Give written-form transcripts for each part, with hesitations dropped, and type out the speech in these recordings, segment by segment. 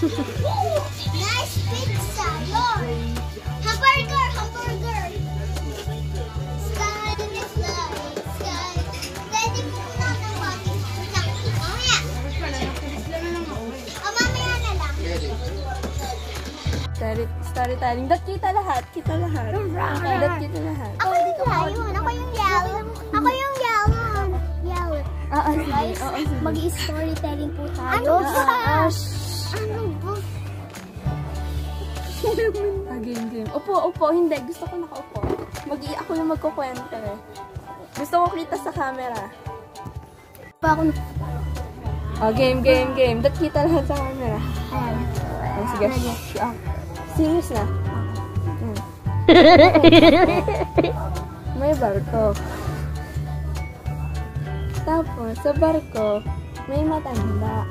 Nice pizza, Lord. Hamburger, hamburger. Sky in the sky. Daddy, put na ng body. Mamaya. O mamaya na lang. Storytelling. Kita lahat. Kita lahat. Ako yung yellow. Guys, mag-storytelling po tayo. Ano ba? Game. Opo. Hindi. Gusto ko nakaupo. Ako yung magkukwento eh. Gusto ko kita sa camera. Game. Ba't kita lahat sa camera? Sige. Serious na. May barko. Tapos, sa barko, may matanda.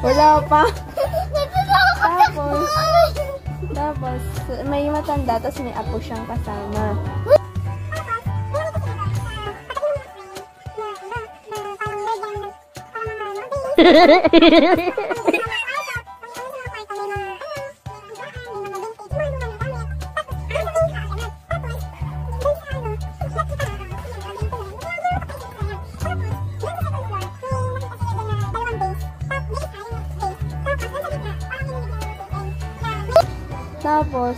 Wala pa. Tapos, may matanda, tapos may apo siyang kasama. Tapos,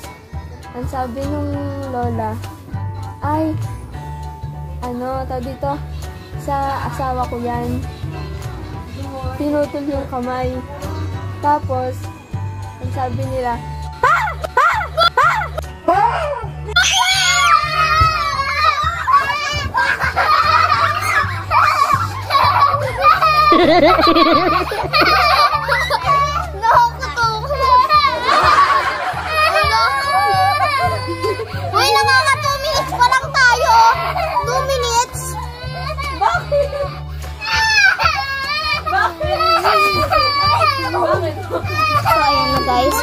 ang sabi nung lola, ay, sa asawa ko yan. Pinutol yung kamay. Tapos, ang sabi nila, guys,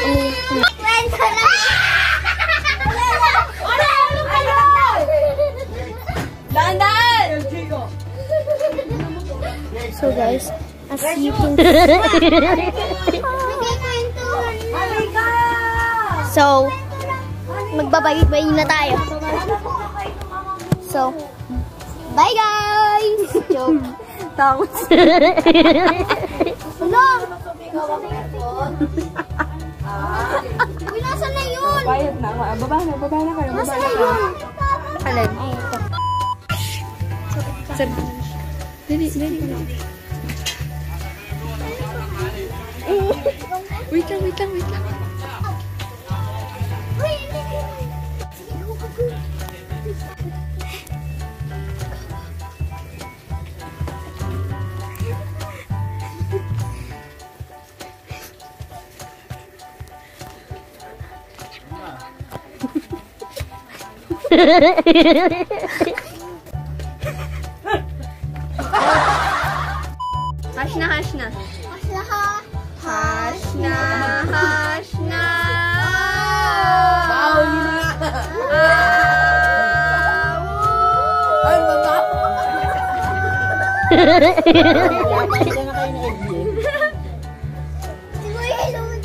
so guys, as you can see, so magbabayit-bayit na tayo. So bye guys. Joke. Uy, nasa na yun? Bayad na. Baba na kayo. Nasa na yun? Alam. Ay, ito. Wait lang. Hash na.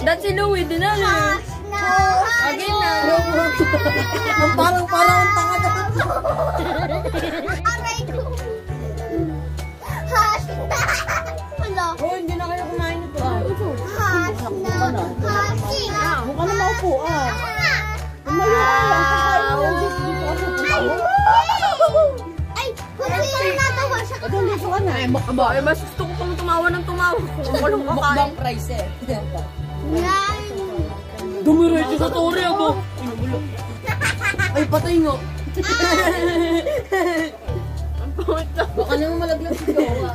That's si Louie din na. Parang tanga dapat. Aray ko. Hash na. Wala. Oh, hindi na kayo kumain ito. Hash na. Hash na. Huwag ka na maupo ah. Ay, huwag ka na natawa siya. Ay, mas gusto ko pang tumawa. Walang kakain. Bakbang price eh. Dumiray siya sa tori ako. Ay, patay nga. Ang pangit na. Baka naman malaglag siya.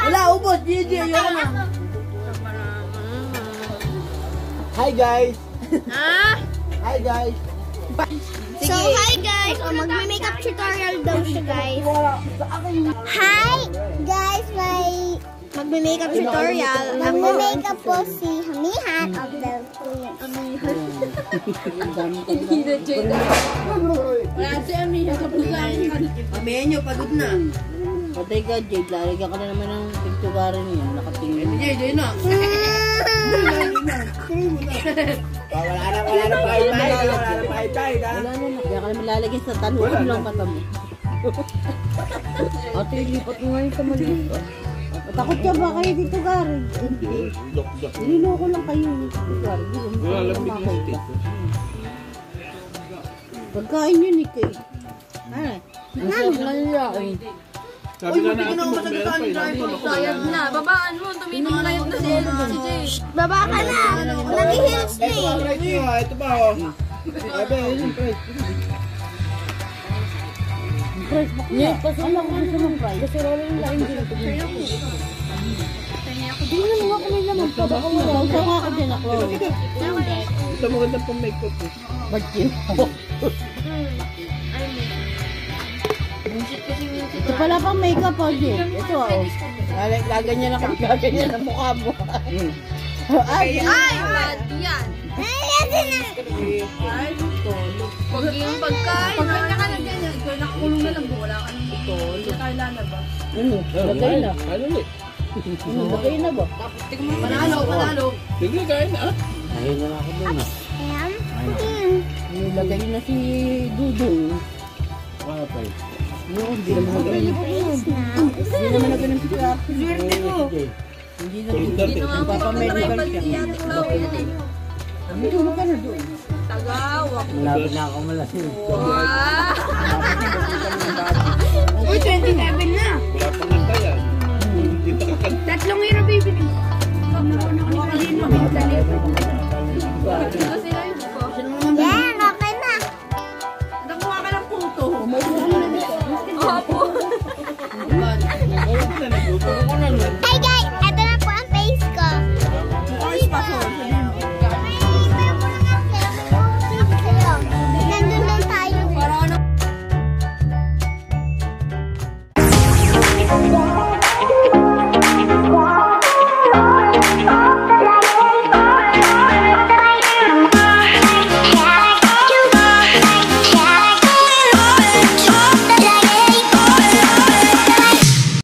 Wala, ubos. GG. Ayoko na. Hi guys! Hi guys! So hi guys! So magme-makeup tutorial daw siya guys. Hi guys! May magme-makeup tutorial. Magme-makeup po si Hamihan of the Queen. Hamihan. Wala si Hamihan. Sabihin nyo, pagod na. Patay ka, Jade. Lariga ka na naman ng pigtugaran niya. Nakatingin. Jade, yun na. Wala na pahit-pahit. Wala na. Kaya ka naman lalagay sa taluan lang patamo. Ate, lipat mo ngayon sa mali. Matakot ka ba kayo dito, Garin? Niloko lang kayo. Pagkain yun, Ikay. Masarap lang nila ako eh. Uy, hindi na ako matagataan yung sayang na. Babaan mo, tumitinglayot na si Jay. Baba ka na! Nag-heels na eh! Ito ba oh? Aba, yun yung price. Price ba? Yes, kasi lang ako gusto mong price. Kasi wala yung laking dito. Hindi na mga kamay naman pa. Baka wala. Baka ka din ako. Ito magandang pang makeup eh. Ba't yun? Ito pala pang makeup o, Jay. Ito o. Gaganyan ako. Gaganyan ang mukha mo. Ay! Ay! Yan! Ay! Ay! Huwag yung pagkain. Pag kanya ka lang ganyan, ikaw nakakulong na lang. Wala ka nang ito. Lagay na ba? Ano? Lagay na. Ano ulit? Lagay na ba? Panalo! Panalo! Sige, kain na. Lagay na ako doon ah. Ayan. Lagay na si Dudong. Wala pa yun. Hindi naman nagawin ng pita. Swerte ko. Hindi naman papamedical siya. Hindi naman ka na doon. Tagawak. Malapit na ako malasin. Wow! Uy, 27 na!